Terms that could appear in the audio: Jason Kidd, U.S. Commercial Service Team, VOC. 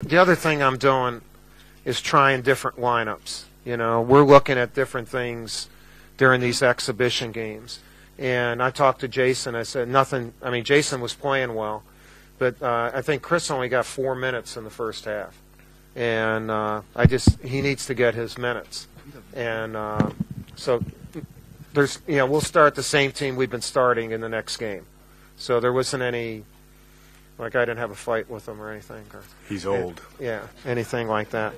The other thing I'm doing is trying different lineups. You know, we're looking at different things during these exhibition games. And I talked to Jason. I said nothing. I mean, Jason was playing well, but I think Chris only got 4 minutes in the first half, and he needs to get his minutes. And so there's, you know, we'll start the same team we've been starting in the next game. So there wasn't any, like, I didn't have a fight with him or anything. Or, he's old. Yeah, anything like that.